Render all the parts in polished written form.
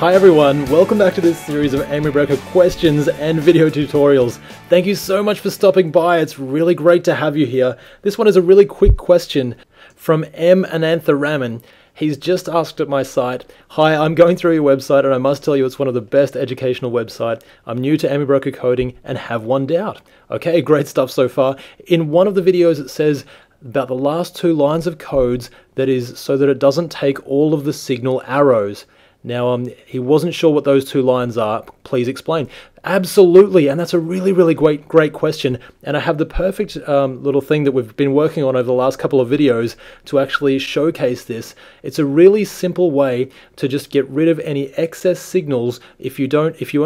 Hi everyone, welcome back to this series of AmiBroker questions and video tutorials. Thank you so much for stopping by, it's really great to have you here. This one is a really quick question from M. Anantharaman. He's just asked at my site, "Hi, I'm going through your website and I must tell you it's one of the best educational websites. I'm new to AmiBroker coding and have one doubt." Okay, great stuff so far. In one of the videos it says about the last two lines of codes that is so that it doesn't take all of the signal arrows. Now, he wasn't sure what those two lines are. Please explain. Absolutely, and that's a really great question. And I have the perfect little thing that we've been working on over the last couple of videos to actually showcase this. It's a really simple way to just get rid of any excess signals if you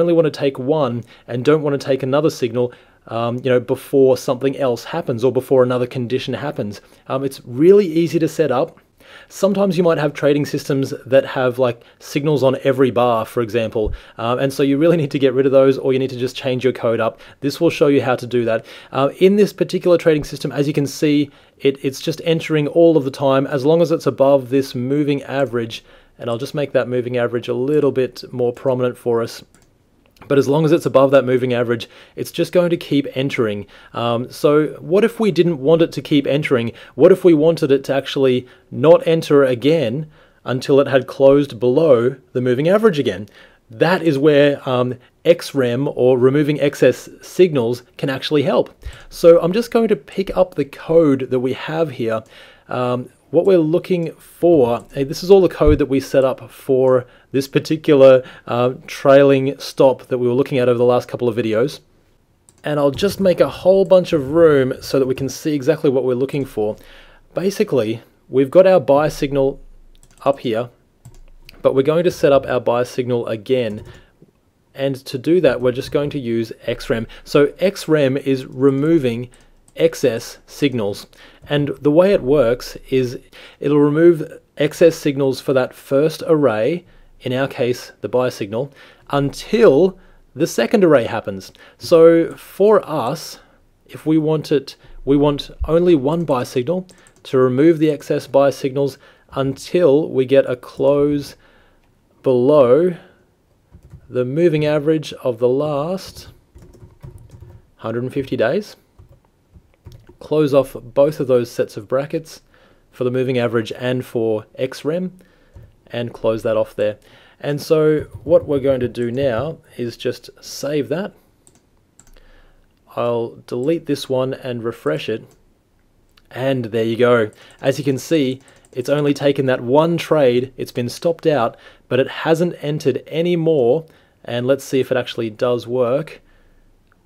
only want to take one and don't want to take another signal. You know, before something else happens or before another condition happens. It's really easy to set up. Sometimes you might have trading systems that have like signals on every bar, for example, and so you really need to get rid of those, or you need to just change your code up. This will show you how to do that. In this particular trading system, as you can see, it's just entering all of the time as long as it's above this moving average, and I'll just make that moving average a little bit more prominent for us. But as long as it's above that moving average, it's just going to keep entering. So what if we didn't want it to keep entering? What if we wanted it to actually not enter again until it had closed below the moving average again? That is where ExRem, or removing excess signals, can actually help. So I'm just going to pick up the code that we have here. What we're looking for, this is all the code that we set up for this particular trailing stop that we were looking at over the last couple of videos. And I'll just make a whole bunch of room so that we can see exactly what we're looking for. Basically, we've got our buy signal up here, but we're going to set up our buy signal again. And to do that, we're just going to use ExRem. So ExRem is removing excess signals, and the way it works is it'll remove excess signals for that first array, in our case the buy signal, until the second array happens. So for us, if we want it, we want only one buy signal to remove the excess buy signals until we get a close below the moving average of the last 150 days. Close off both of those sets of brackets for the moving average and for ExRem, and close that off there. And so what we're going to do now is just save that. I'll delete this one and refresh it, and there you go. As you can see, it's only taken that one trade, it's been stopped out, but it hasn't entered any more. And let's see if it actually does work.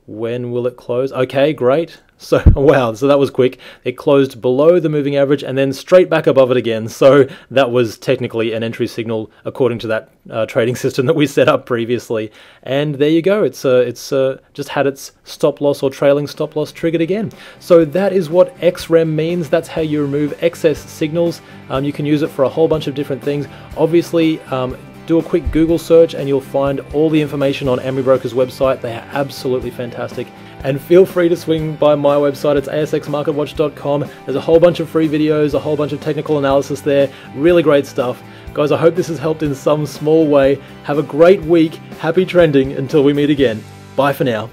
When will it close? Okay, great. So, wow, so that was quick. It closed below the moving average and then straight back above it again. So that was technically an entry signal according to that trading system that we set up previously. And there you go. It's just had its stop loss or trailing stop loss triggered again. So that is what ExRem means. That's how you remove excess signals. You can use it for a whole bunch of different things. Obviously, do a quick Google search and you'll find all the information on AmiBroker's website. They are absolutely fantastic. And feel free to swing by my website, it's asxmarketwatch.com. There's a whole bunch of free videos, a whole bunch of technical analysis there. Really great stuff. Guys, I hope this has helped in some small way. Have a great week, happy trending until we meet again. Bye for now.